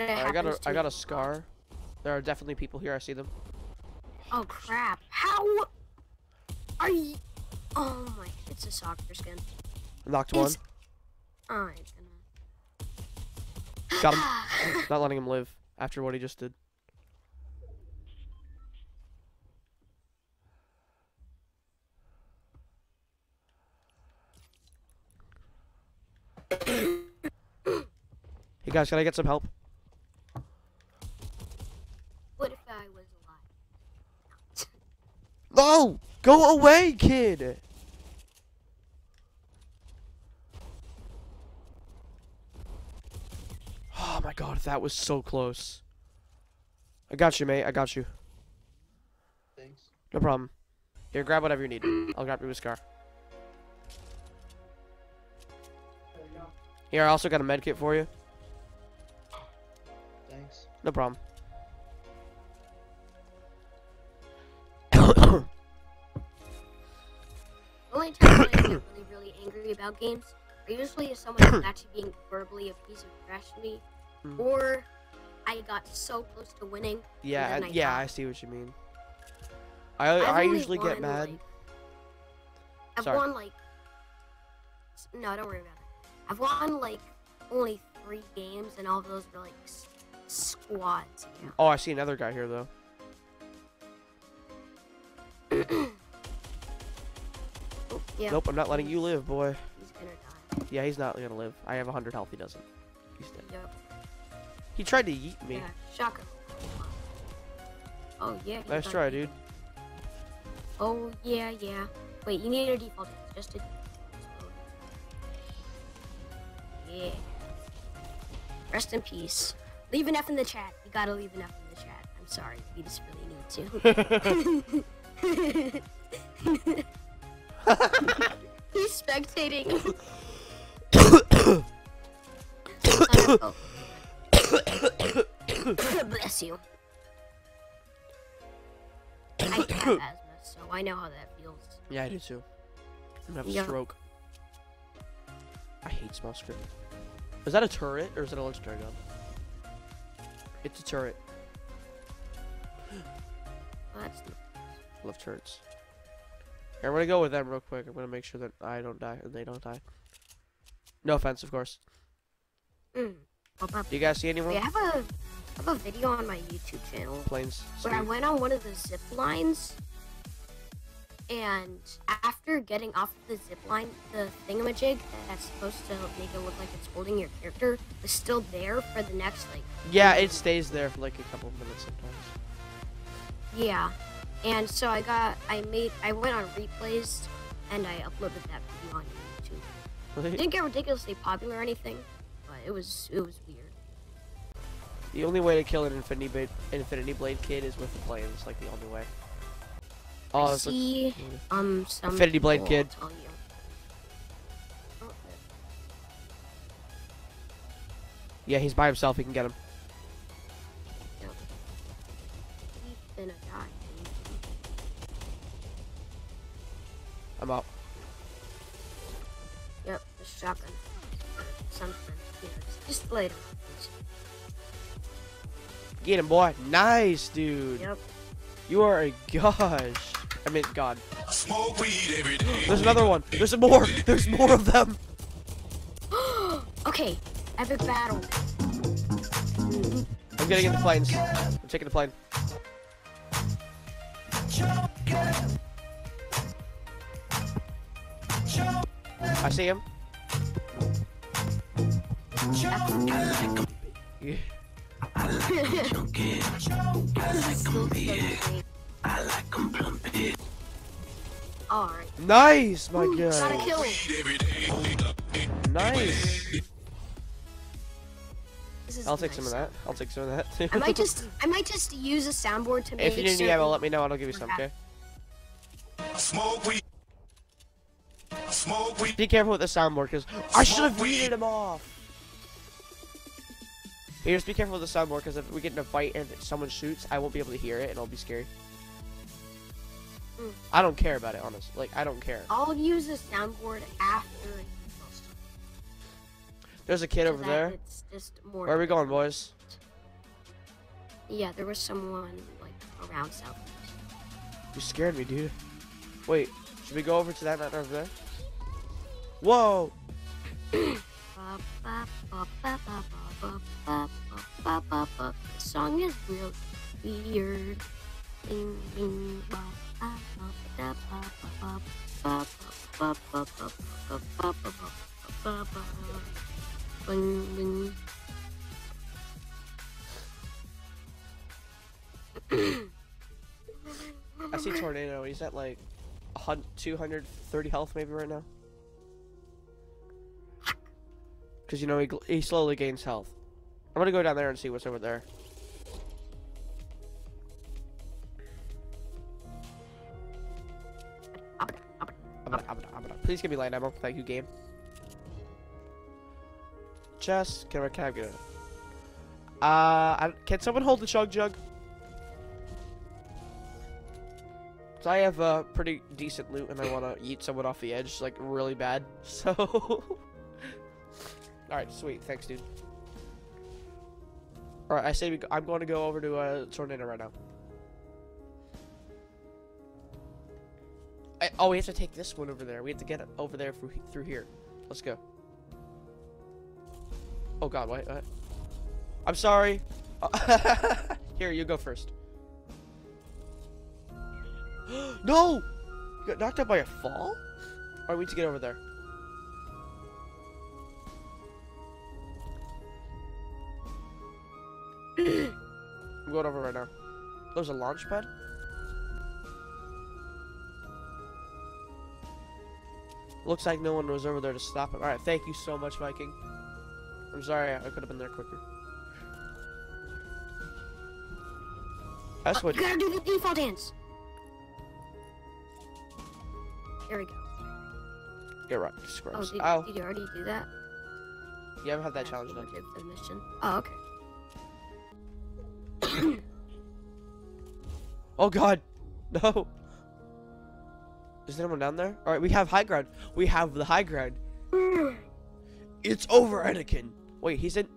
I got a scar. There are definitely people here. I see them. Oh crap! How are you? Oh my! It's a soccer skin. Knocked one. Oh, got him. Not letting him live after what he just did. Hey guys, can I get some help? What if I was alive? No! Go away, kid! Oh my god, that was so close. I got you, mate. I got you. Thanks. No problem. Here, grab whatever you need. I'll grab you a scar. Here, I also got a med kit for you. Thanks. No problem. The only time I get really, really angry about games are usually if someone is actually being verbally a piece of trash to me, or I got so close to winning. Yeah, I see what you mean. I usually get mad. Like, I've won like. No, don't worry about it. I've won, like, only 3 games, and all of those were, like, squads. Yeah. Oh, I see another guy here, though. Oh, yeah. Nope, I'm not letting you live, boy. He's gonna die. Yeah, he's not gonna live. I have 100 health. He doesn't. He's dead. Yep. He tried to yeet me. Yeah, shocker. Oh, yeah. Nice try, dude. Oh, yeah, yeah. Wait, you need your default. Just to... Yeah. Rest in peace. Leave an F in the chat. You gotta leave an F in the chat. I'm sorry. You just really need to. He's spectating. Bless you. I have asthma, so I know how that feels. Yeah, I do too. I'm gonna have a stroke. I hate small screen. Is that a turret or is it a legendary gun? It's a turret. That's love turrets. Here, I'm gonna go with them real quick. I'm gonna make sure that I don't die and they don't die. No offense, of course. Do you guys see anyone? Yeah, I have a video on my YouTube channel. Planes. Where I went on one of the zip lines. And after getting off the zipline, the thingamajig that's supposed to make it look like it's holding your character is still there for the next, like... Yeah, it stays there for, like, a couple of minutes sometimes. Yeah. And so I went on replays, and I uploaded that video on YouTube. Really? It didn't get ridiculously popular or anything, but it was weird. The only way to kill an Infinity Blade kid is with the planes, like, the only way. Oh, see, some Infinity Blade kid. Okay. Yeah, he's by himself. He can get him. Yep. He's gonna die. I'm up. Yep, the shotgun. Sometimes, yeah, it's just blade. Get him, boy. Nice, dude. Yep. You are a gosh. I mean, God. Smoke weed every day. There's another one. There's more. There's more of them. Okay. Epic battle. I'm gonna get the planes. I'm taking the plane. I see him. Yeah. I like 'em chunky. I like 'em big. I like 'em plumpy. Alright. Nice, my god. Gotta kill him. Nice. I'll take some of that. I'll take some of that too. I might just use a soundboard to make it. If you need any ammo, let me know and I'll give you some, okay? Smoke weed. Smoke weed. Be careful with the soundboard because I should have weeded him off. Hey, just be careful with the soundboard, because if we get in a fight and someone shoots, I won't be able to hear it, and it'll be scary. I don't care about it, honestly. Like, I don't care. I'll use the soundboard after. There's a kid over there. Where are we going, boys? Yeah, there was someone, like, around Southwest. You scared me, dude. Wait, should we go over to that right over there? Whoa! The song is real weird. Ding, ding, ba, ba, ba, ba, ba, ba, ba, ba, ba, ba. I see Tornado. He's at like 230 health maybe right now. Because, you know, he slowly gains health. I'm going to go down there and see what's over there. Please give me light ammo. Thank you, game. Just, can I get it? Can someone hold the chug jug? So I have pretty decent loot, and I want to yeet someone off the edge, like, really bad. So, alright, sweet. Thanks, dude. Alright, I say I'm going to go over to Tornado right now. Oh, we have to take this one over there. We have to get it over there through here. Let's go. Oh, God, wait. I'm sorry. Here, you go first. No! You got knocked out by a fall? Alright, we need to get over there. I'm going over right now. There's a launch pad? Looks like no one was over there to stop him. Alright, thank you so much, Viking. I'm sorry, I could have been there quicker. That's what you gotta do the default dance. Here we go. You're right. Scrubs. Oh, did you already do that? You haven't had that challenge done. The mission. Oh, okay. Oh, God. No. Is there anyone down there? All right, we have high ground. We have the high ground. It's over, Anakin. Wait, he's in.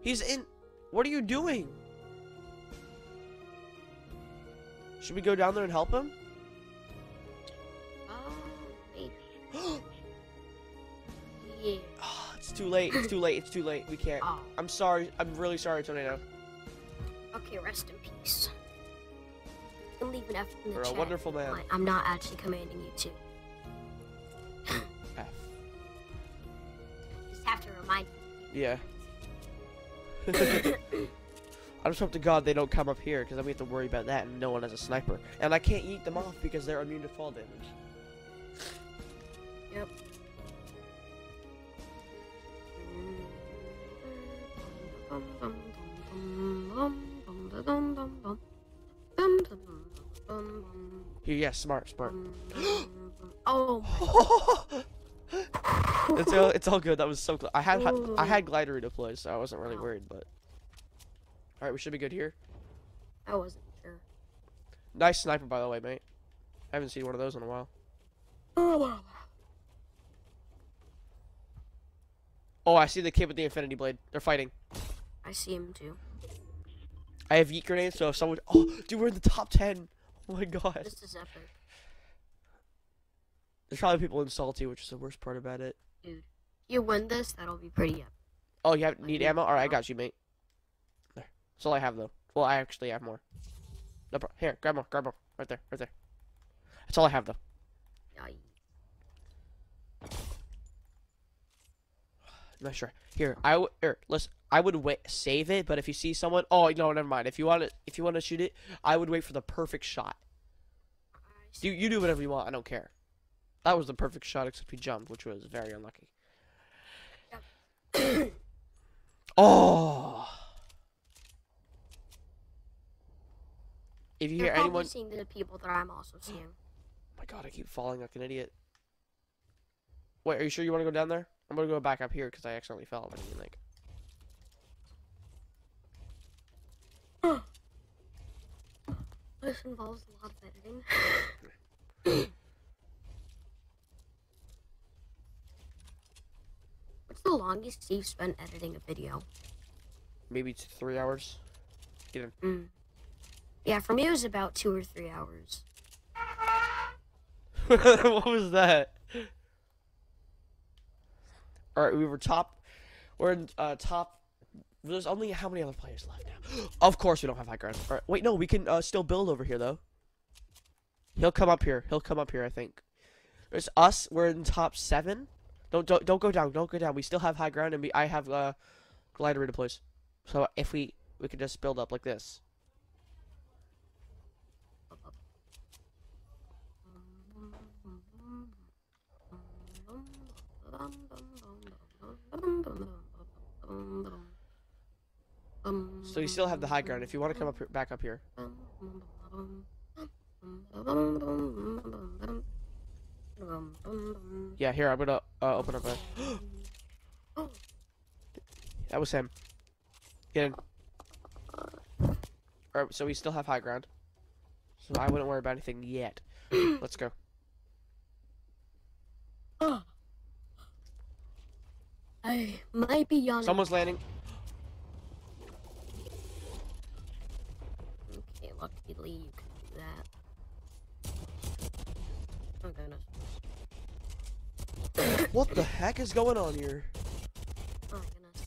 He's in. What are you doing? Should we go down there and help him? Yeah. Oh, it's too late. It's too late. It's too late. We can't. Oh. I'm sorry. I'm really sorry, Tornado. Okay, rest in peace. I'm leaving F in the chat. You're a wonderful man. I'm not actually commanding you to. F. I just have to remind you. Yeah. I just hope to God they don't come up here, because then we have to worry about that, and no one has a sniper. And I can't yeet them off because they're immune to fall damage. Yep. Yeah, smart. Oh. It's all good. That was so close. I had glider redeploy, so I wasn't really worried. But all right, we should be good here. I wasn't sure. Nice sniper, by the way, mate. I haven't seen one of those in a while. Oh, I see the kid with the infinity blade. They're fighting. I see him too. I have yeet grenades, so if someone... Oh, dude, we're in the top 10. Oh my God. This is epic. There's probably people in salty, which is the worst part about it. Dude, you win this, that'll be pretty epic. Oh, you need ammo? All right, I got you, mate. There. That's all I have, though. Well, I actually have more. No, here, grab more. Right there. That's all I have, though. Not sure. Here, listen. I would wait, save it, but if you see someone, oh no, never mind. If you want to shoot it, I would wait for the perfect shot. You do whatever you want. I don't care. That was the perfect shot, except we jumped, which was very unlucky. Yep. Oh! If you hear anyone, seeing the people that I'm also seeing. Oh my God, I keep falling like an idiot. Wait, are you sure you want to go down there? I'm gonna go back up here because I accidentally fell. I mean, like. This involves a lot of editing. What's the longest you've spent editing a video? Maybe 3 hours. Thanksgiving. Mm. Yeah, for me it was about 2 or 3 hours. What was that? All right, we were top. We're in top. There's only how many other players left now? Of course, we don't have high ground. All right, wait, no, we can still build over here though. He'll come up here. He'll come up here, I think. There's us. We're in top 7. Don't go down. Don't go down. We still have high ground, and I have glider deploys. So if we could just build up like this. So you still have the high ground. If you want to come up here, back up here. Yeah, here I'm gonna open up a. That was him. Get in. All right, so we still have high ground. So I wouldn't worry about anything yet. Let's go. I might be yawning. Someone's landing. Okay, luckily you can do that. Oh goodness. What the heck is going on here? Oh my goodness.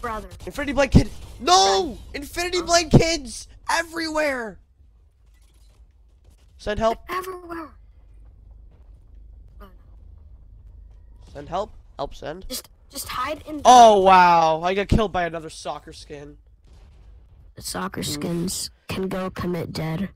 Brother. Infinity Blade Kid. No! Infinity Blade Kids! Everywhere! Send help. Everywhere! Oh, no. Send help. Help send. Just hide in. Oh wow! I got killed by another soccer skin. The soccer skins can go commit dead.